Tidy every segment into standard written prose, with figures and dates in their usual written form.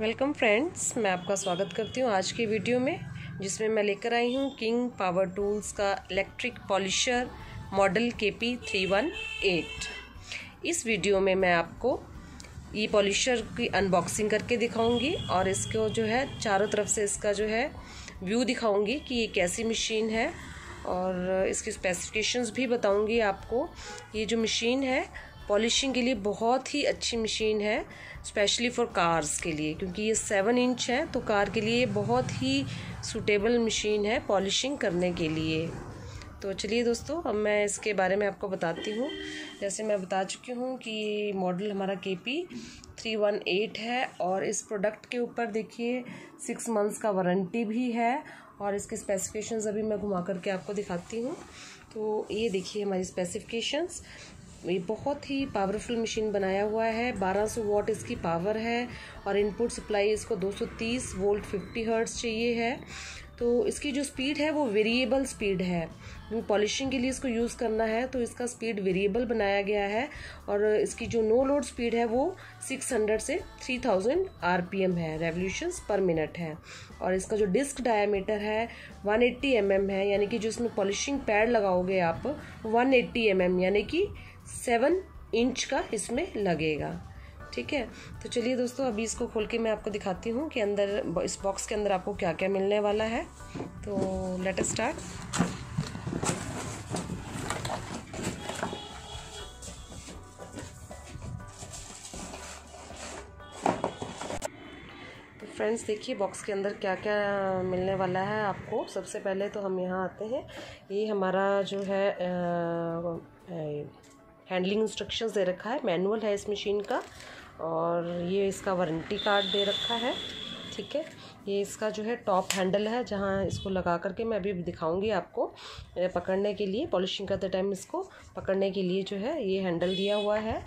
Welcome friends, मैं आपका स्वागत करती हूँ आज की वीडियो में, जिसमें मैं लेकर आई हूँ किंग पावर टूल्स का इलेक्ट्रिक पॉलिशर मॉडल KP318। इस वीडियो में मैं आपको ये पॉलिशर की अनबॉक्सिंग करके दिखाऊंगी और इसको जो है चारों तरफ से इसका जो है व्यू दिखाऊंगी कि ये कैसी मशीन है और इसकी स्पेसिफिकेशंस भी बताऊँगी आपको। ये जो मशीन है पॉलिशिंग के लिए बहुत ही अच्छी मशीन है, स्पेशली फॉर कार्स के लिए, क्योंकि ये 7 इंच है तो कार के लिए बहुत ही सूटेबल मशीन है पॉलिशिंग करने के लिए। तो चलिए दोस्तों, अब मैं इसके बारे में आपको बताती हूँ। जैसे मैं बता चुकी हूँ कि ये मॉडल हमारा KP318 है और इस प्रोडक्ट के ऊपर देखिए 6 मंथ्स का वारंटी भी है और इसके स्पेसिफिकेशंस अभी मैं घुमा करके आपको दिखाती हूँ। तो ये देखिए हमारी स्पेसिफिकेशंस। ये बहुत ही पावरफुल मशीन बनाया हुआ है, 1200 वाट इसकी पावर है और इनपुट सप्लाई इसको 230 वोल्ट 50 हर्ट्ज़ चाहिए है। तो इसकी जो स्पीड है वो वेरिएबल स्पीड है, पॉलिशिंग के लिए इसको यूज़ करना है तो इसका स्पीड वेरिएबल बनाया गया है और इसकी जो नो लोड स्पीड है वो 600 से 3000 RPM है, रेवल्यूशंस पर मिनट है। और इसका जो डिस्क डायामीटर है 180 mm है, यानी कि जो इसमें पॉलिशिंग पैड लगाओगे आप 180 mm यानी कि 7 इंच का इसमें लगेगा। ठीक है, तो चलिए दोस्तों, अभी इसको खोल के मैं आपको दिखाती हूँ कि अंदर इस बॉक्स के अंदर आपको क्या क्या मिलने वाला है। तो लेट अस स्टार्ट। तो फ्रेंड्स देखिए बॉक्स के अंदर क्या क्या मिलने वाला है आपको। सबसे पहले तो हम यहाँ आते हैं, ये हमारा जो है हैंडलिंग इंस्ट्रक्शंस दे रखा है, मैनुअल है इस मशीन का और ये इसका वारंटी कार्ड दे रखा है। ठीक है, ये इसका जो है टॉप हैंडल है जहाँ इसको लगा करके मैं अभी दिखाऊंगी आपको पकड़ने के लिए, पॉलिशिंग करते टाइम इसको पकड़ने के लिए जो है ये हैंडल दिया हुआ है।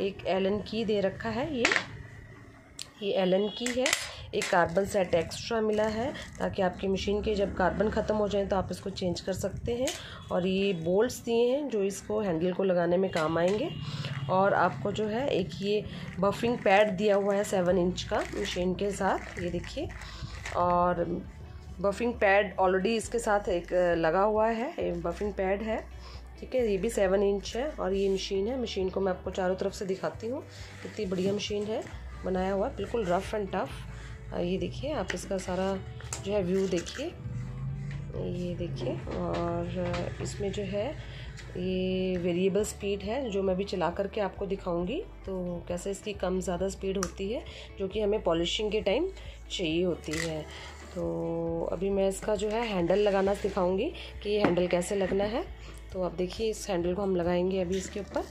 एक एलन की दे रखा है, ये एलन की है। एक कार्बन सेट एक्स्ट्रा मिला है ताकि आपकी मशीन के जब कार्बन ख़त्म हो जाए तो आप इसको चेंज कर सकते हैं। और ये बोल्ट्स दिए हैं जो इसको हैंडल को लगाने में काम आएंगे। और आपको जो है एक ये बफिंग पैड दिया हुआ है 7 इंच का मशीन के साथ, ये देखिए। और बफिंग पैड ऑलरेडी इसके साथ एक लगा हुआ है, एक बफिंग पैड है। ठीक है, ये भी 7 इंच है और ये मशीन है। मशीन को मैं आपको चारों तरफ से दिखाती हूँ, कितनी बढ़िया मशीन है बनाया हुआ, बिल्कुल रफ़ एंड टफ़। ये देखिए आप इसका सारा जो है व्यू देखिए, ये देखिए। और इसमें जो है ये वेरिएबल स्पीड है जो मैं भी चला करके आपको दिखाऊंगी तो कैसे इसकी कम ज़्यादा स्पीड होती है जो कि हमें पॉलिशिंग के टाइम चाहिए होती है। तो अभी मैं इसका जो है हैंडल लगाना दिखाऊंगी कि ये हैंडल कैसे लगना है। तो आप देखिए इस हैंडल को हम लगाएंगे अभी इसके ऊपर।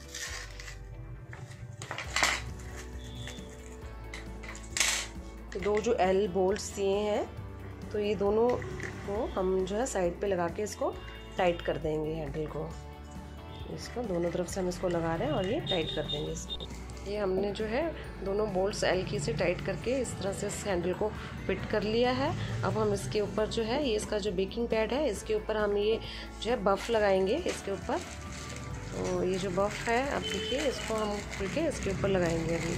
तो दो जो एल बोल्ट्स दिए हैं तो ये दोनों को हम जो है साइड पे लगा के इसको टाइट कर देंगे हैंडल को। इसको दोनों तरफ से हम इसको लगा रहे हैं और ये टाइट कर देंगे इसको। ये हमने जो है दोनों बोल्ट्स एल की से टाइट करके इस तरह से इस हैंडल को फिट कर लिया है। अब हम इसके ऊपर जो है ये इसका जो बेकिंग पैड है इसके ऊपर हम ये जो है बफ़ लगाएंगे इसके ऊपर। तो ये जो बफ़ है आप देखिए इसको हम खोल के इसके ऊपर लगाएंगे अभी।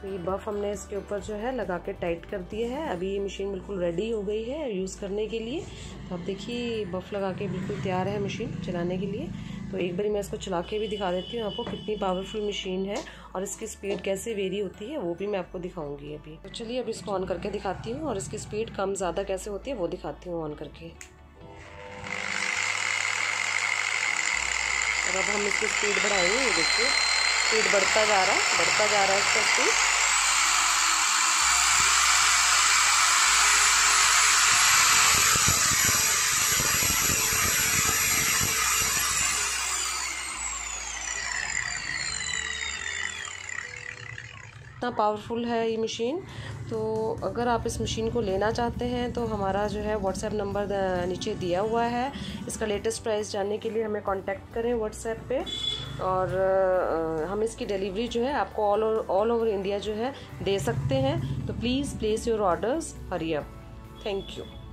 तो ये बफ हमने इसके ऊपर जो है लगा के टाइट कर दिए है। अभी ये मशीन बिल्कुल रेडी हो गई है यूज़ करने के लिए। तो आप देखिए बफ लगा के बिल्कुल तैयार है मशीन चलाने के लिए। तो एक बार मैं इसको चला के भी दिखा देती हूँ आपको कितनी पावरफुल मशीन है और इसकी स्पीड कैसे वेरी होती है वो भी मैं आपको दिखाऊंगी अभी। तो चलिए अब इसको ऑन करके दिखाती हूँ और इसकी स्पीड कम ज़्यादा कैसे होती है वो दिखाती हूँ ऑन करके। और अब हम इसकी स्पीड बढ़ाएंगे, ये देखिए स्पीड बढ़ता जा रहा है इसका स्पीड। इतना पावरफुल है ये मशीन। तो अगर आप इस मशीन को लेना चाहते हैं तो हमारा जो है व्हाट्सएप नंबर नीचे दिया हुआ है। इसका लेटेस्ट प्राइस जानने के लिए हमें कांटेक्ट करें व्हाट्सएप पे और हम इसकी डिलीवरी जो है आपको ऑल ओवर इंडिया जो है दे सकते हैं। तो please place your orders, hurry up. Thank you.